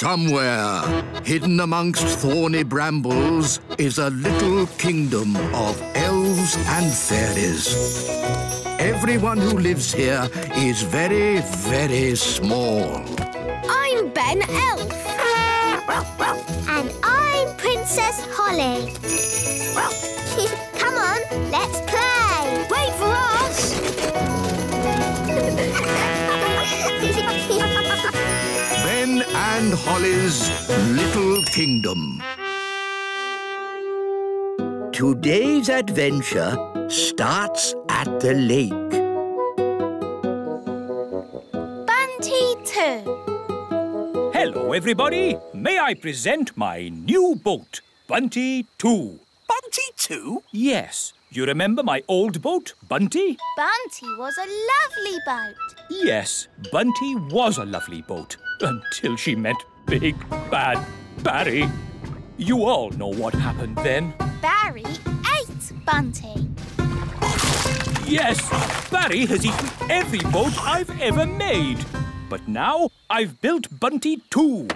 Somewhere, hidden amongst thorny brambles, is a little kingdom of elves and fairies. Everyone who lives here is very, very small. I'm Ben Elf. And I'm Princess Holly. Come on, let's play. Wait for us. Ben and Holly's Little Kingdom. Today's adventure starts at the lake. Bunty 2. Hello, everybody. May I present my new boat, Bunty 2. Bunty 2? Yes. You remember my old boat, Bunty? Bunty was a lovely boat. Yes, Bunty was a lovely boat until she met Big Bad Barry. You all know what happened then. Barry ate Bunty. Yes, Barry has eaten every boat I've ever made. But now I've built Bunty 2,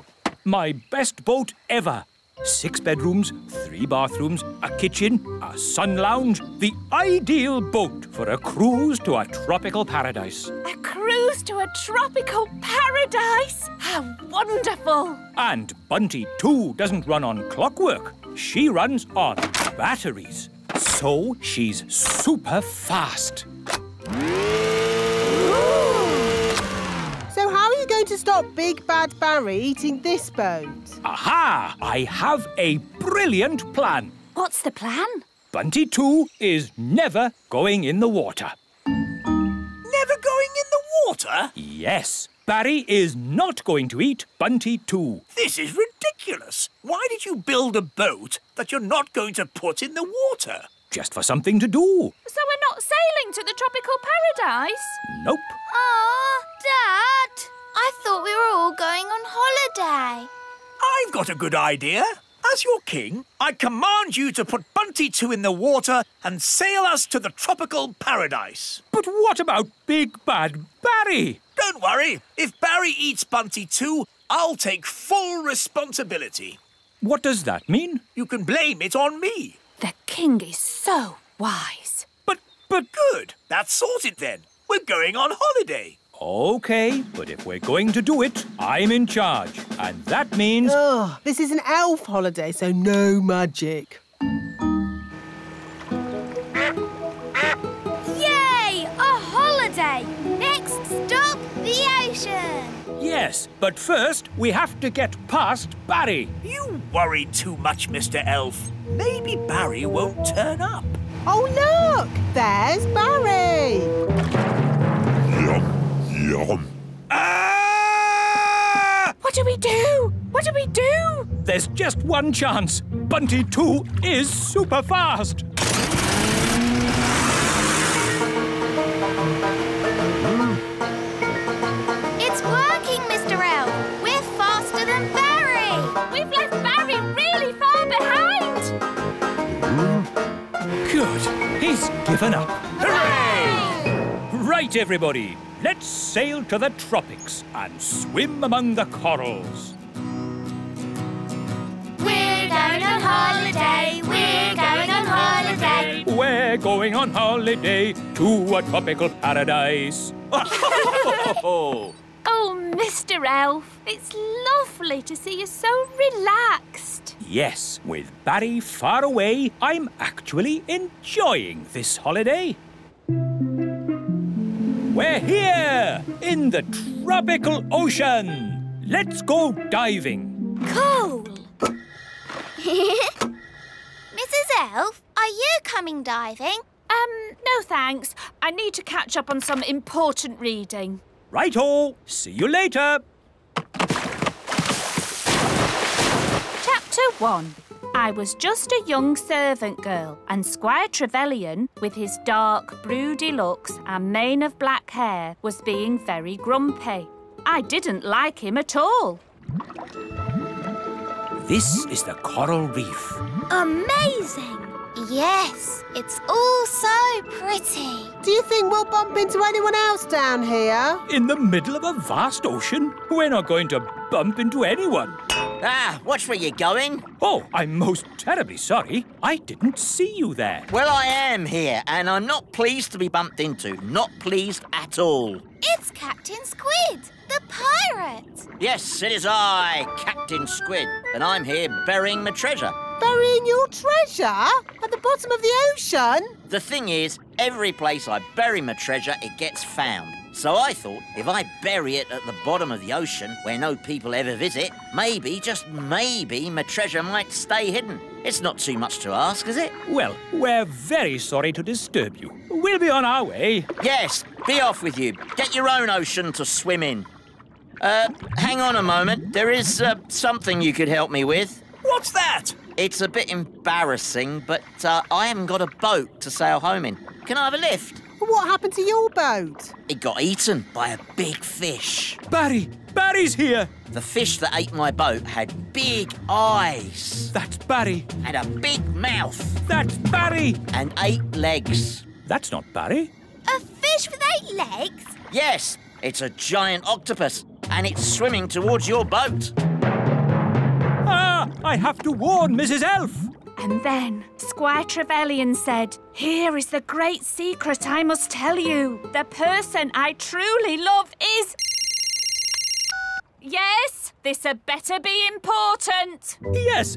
my best boat ever. 6 bedrooms, 3 bathrooms, a kitchen, a sun lounge. The ideal boat for a cruise to a tropical paradise. A cruise to a tropical paradise? How wonderful! And Bunty 2 doesn't run on clockwork. She runs on batteries. So she's super fast. So how are you going to stop Big Bad Barry eating this boat? Aha! I have a brilliant plan. What's the plan? Bunty 2 is never going in the water. Never going in the water? Yes. Barry is not going to eat Bunty 2. This is ridiculous. Why did you build a boat that you're not going to put in the water? Just for something to do. So we're not sailing to the tropical paradise? Nope. Oh, Dad, I thought we were all going on holiday. I've got a good idea. As your king, I command you to put Bunty 2 in the water and sail us to the tropical paradise. But what about Big Bad Barry? Don't worry. If Barry eats Bunty 2, I'll take full responsibility. What does that mean? You can blame it on me. The king is so wise. But... Good. That's sorted then. We're going on holiday. OK, but if we're going to do it, I'm in charge. And that means... Oh, this is an elf holiday, so no magic. Yay! A holiday! Next stop, the ocean. Yes, but first we have to get past Barry. You worry too much, Mr. Elf. Maybe Barry won't turn up. Oh, look! There's Barry! Ah! What do we do? What do we do? There's just one chance. Bunty 2 is super fast. It's working, Mr. Elf. We're faster than Barry. We've left Barry really far behind. Good. He's given up. Hooray! Right, everybody. Let's sail to the tropics and swim among the corals. We're going on holiday, we're going on holiday. We're going on holiday to a tropical paradise. Oh, Mr. Elf, it's lovely to see you so relaxed. Yes, with Barry far away, I'm actually enjoying this holiday. We're here, in the tropical ocean. Let's go diving. Cool. Mrs. Elf, are you coming diving? No thanks. I need to catch up on some important reading. Right-o. See you later. Chapter 1. I was just a young servant girl, and Squire Trevelyan, with his dark, broody looks and mane of black hair, was being very grumpy. I didn't like him at all. This is the coral reef. Amazing! Yes, it's all so pretty. Do you think we'll bump into anyone else down here? In the middle of a vast ocean? We're not going to bump into anyone. Ah, watch where you're going. Oh, I'm most terribly sorry. I didn't see you there. Well, I am here, and I'm not pleased to be bumped into. Not pleased at all. It's Captain Squid, the pirate. Yes, it is I, Captain Squid, and I'm here burying my treasure. Burying your treasure? At the bottom of the ocean? The thing is, every place I bury my treasure, it gets found. So I thought, if I bury it at the bottom of the ocean, where no people ever visit, maybe, just maybe, my treasure might stay hidden. It's not too much to ask, is it? Well, we're very sorry to disturb you. We'll be on our way. Yes, be off with you. Get your own ocean to swim in. Hang on a moment. There is something you could help me with. What's that? It's a bit embarrassing, but I haven't got a boat to sail home in. Can I have a lift? What happened to your boat? It got eaten by a big fish. Barry! Barry's here! The fish that ate my boat had big eyes. That's Barry. And a big mouth. That's Barry. And 8 legs. That's not Barry. A fish with 8 legs? Yes, it's a giant octopus, and it's swimming towards your boat. Ah, I have to warn Mrs. Elf. And then Squire Trevelyan said, "Here is the great secret I must tell you. The person I truly love is..." Yes, this had better be important. Yes,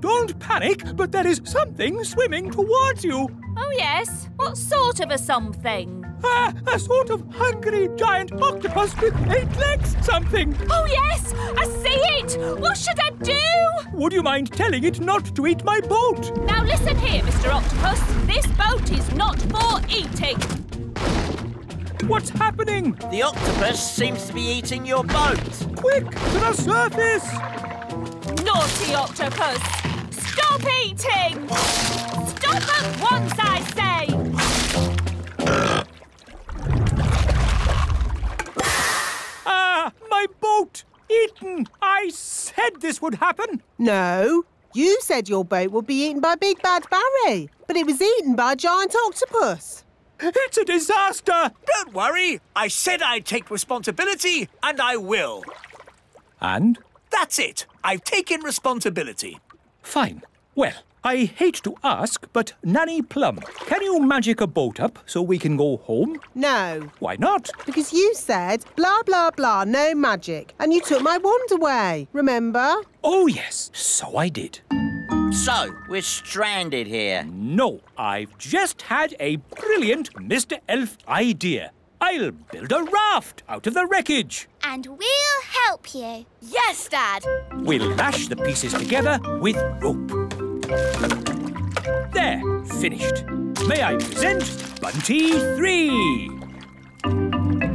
don't panic, but there is something swimming towards you. Oh, yes? What sort of a something? A sort of hungry giant octopus with 8 legs something. Oh, yes! I see it! What should I do? Would you mind telling it not to eat my boat? Now listen here, Mr. Octopus. This boat is not for eating. What's happening? The octopus seems to be eating your boat. Quick, to the surface! Naughty octopus! Stop eating! Stop at once, I say! Ah, my boat! Eaten! I said this would happen! No, you said your boat would be eaten by Big Bad Barry, but it was eaten by a giant octopus. It's a disaster! Don't worry. I said I'd take responsibility, and I will. And? That's it. I've taken responsibility. Fine. Well, I hate to ask, but Nanny Plum, can you magic a boat up so we can go home? No. Why not? Because you said, blah, blah, blah, no magic, and you took my wand away, remember? Oh, yes. So I did. So, we're stranded here. No, I've just had a brilliant Mr. Elf idea. I'll build a raft out of the wreckage. And we'll help you. Yes, Dad. We'll lash the pieces together with rope. There, finished. May I present Bunty 3?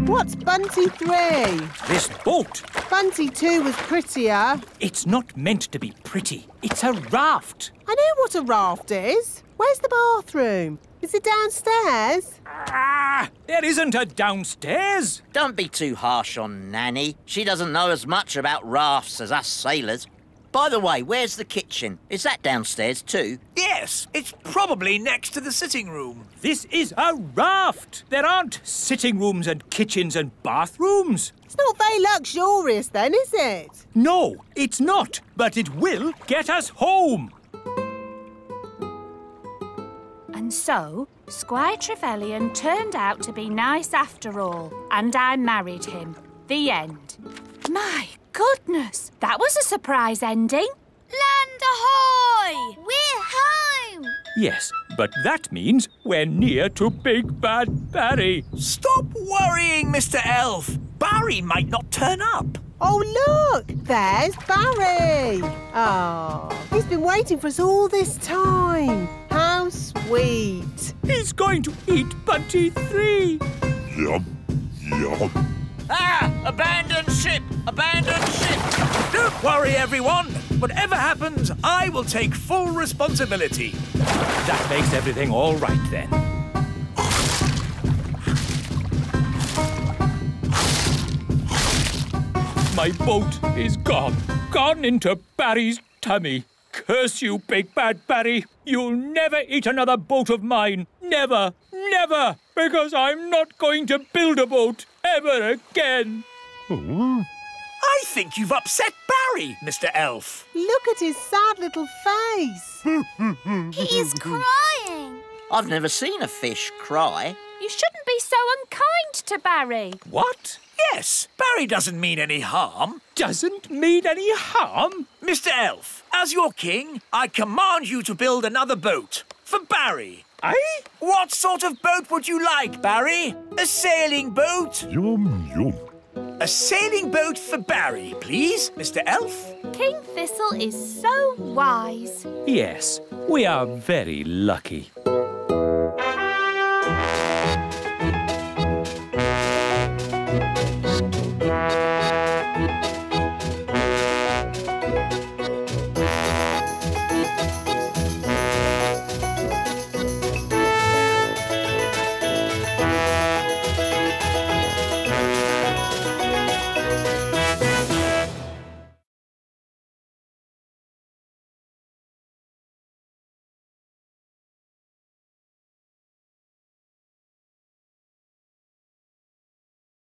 What's Bunty 3? This boat. Bunty 2 was prettier. It's not meant to be pretty. It's a raft. I know what a raft is. Where's the bathroom? Is it downstairs? Ah, there isn't a downstairs. Don't be too harsh on Nanny. She doesn't know as much about rafts as us sailors. By the way, where's the kitchen? Is that downstairs too? Yes, it's probably next to the sitting room. This is a raft. There aren't sitting rooms and kitchens and bathrooms. It's not very luxurious then, is it? No, it's not, but it will get us home. And so, Squire Trevelyan turned out to be nice after all, and I married him. The end. My goodness, that was a surprise ending. Land ahoy! We're home! Yes, but that means we're near to Big Bad Barry. Stop worrying, Mr. Elf. Barry might not turn up. Oh, look, there's Barry. Oh, he's been waiting for us all this time. How sweet. He's going to eat Bunty 3. Yum, yum. Ah! Abandon ship! Abandon ship! Don't worry, everyone. Whatever happens, I will take full responsibility. That makes everything all right, then. My boat is gone. Gone into Barry's tummy. Curse you, Big Bad Barry! You'll never eat another boat of mine! Never! Never! Because I'm not going to build a boat ever again! Ooh. I think you've upset Barry, Mr. Elf! Look at his sad little face! He's crying! I've never seen a fish cry. You shouldn't be so unkind to Barry. What? Yes, Barry doesn't mean any harm. Doesn't mean any harm? Mr. Elf, as your king, I command you to build another boat for Barry. Eh? What sort of boat would you like, Barry? A sailing boat? Yum, yum. A sailing boat for Barry, please, Mr. Elf. King Thistle is so wise. Yes, we are very lucky.